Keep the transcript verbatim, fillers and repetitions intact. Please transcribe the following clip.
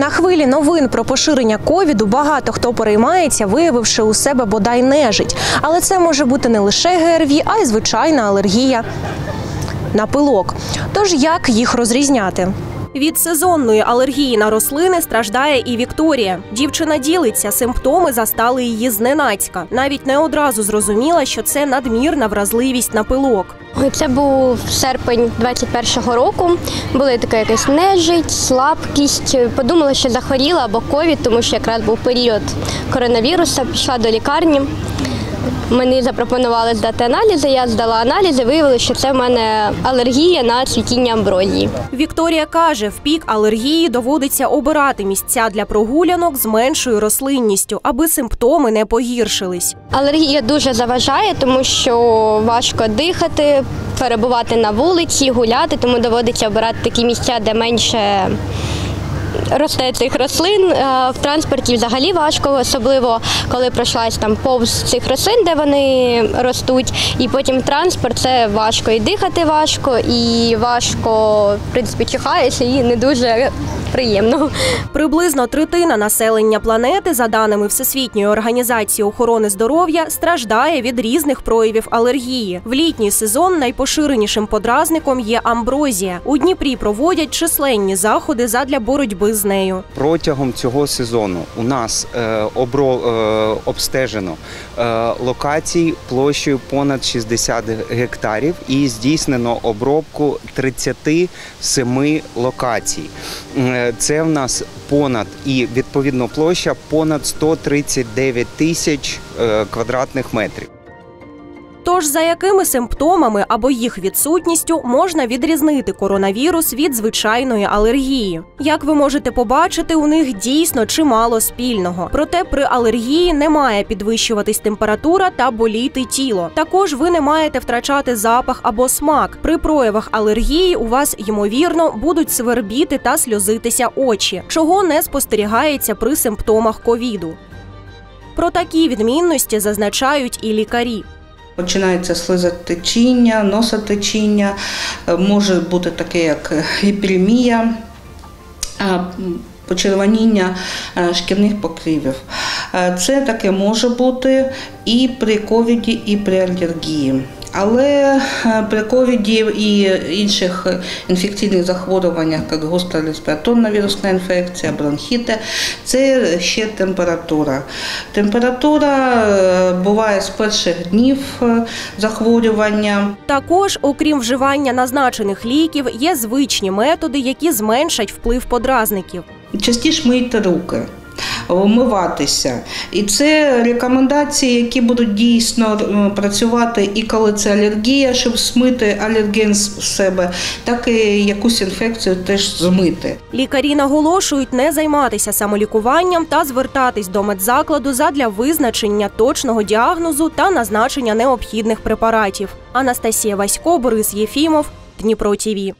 На хвилі новин про поширення ковіду багато хто переймається, виявивши у себе бодай нежить. Але це може бути не лише ГРВІ, а й звичайна алергія на пилок. Тож як їх розрізняти? Від сезонної алергії на рослини страждає і Вікторія. Дівчина ділиться, симптоми застали її зненацька. Навіть не одразу зрозуміла, що це надмірна вразливість на пилок. Це був серпень двадцять першого року, була така якась нежить, слабкість. Подумала, що захворіла або ковід, тому що якраз був період коронавірусу, пішла до лікарні. Мені запропонували здати аналізи, я здала аналізи, виявилося, що це в мене алергія на цвітіння амброзії. Вікторія каже, в пік алергії доводиться обирати місця для прогулянок з меншою рослинністю, аби симптоми не погіршились. Алергія дуже заважає, тому що важко дихати, перебувати на вулиці, гуляти, тому доводиться обирати такі місця, де менше росте цих рослин. В транспорті взагалі важко, особливо коли пройшлась там повз цих рослин, де вони ростуть, і потім транспорт, це важко і дихати важко, і важко, в принципі, чихаєш, і не дуже приємно. Приблизно третина населення планети, за даними Всесвітньої організації охорони здоров'я, страждає від різних проявів алергії. В літній сезон найпоширенішим подразником є амброзія. У Дніпрі проводять численні заходи задля боротьби з нею. Протягом цього сезону у нас е, обро, е, обстежено е, локацій площею понад шістдесят гектарів і здійснено обробку тридцяти семи локацій. Це в нас понад, і відповідно площа понад сто тридцять дев'ять тисяч квадратних метрів. Тож за якими симптомами або їх відсутністю можна відрізнити коронавірус від звичайної алергії? Як ви можете побачити, у них дійсно чимало спільного. Проте при алергії не має підвищуватись температура та боліти тіло. Також ви не маєте втрачати запах або смак. При проявах алергії у вас, ймовірно, будуть свербіти та сльозитися очі, чого не спостерігається при симптомах ковіду. Про такі відмінності зазначають і лікарі. Починається слизотечіння, носотечіння, може бути таке, як гіпертонія, почервоніння шкірних покривів. Це таке може бути і при ковіді, і при алергії. Але при ковіді і інших інфекційних захворюваннях, як гостра респіраторна вірусна інфекція, бронхіти, це ще температура. Температура буває з перших днів захворювання. Також, окрім вживання назначених ліків, є звичні методи, які зменшать вплив подразників. Частіше мийте руки, вмиватися. І це рекомендації, які будуть дійсно працювати і коли це алергія, щоб змити алерген з себе, так і якусь інфекцію теж змити. Лікарі наголошують не займатися самолікуванням та звертатись до медзакладу задля визначення точного діагнозу та назначення необхідних препаратів. Анастасія Васько, Борис Єфімов, Дніпро-ТВ.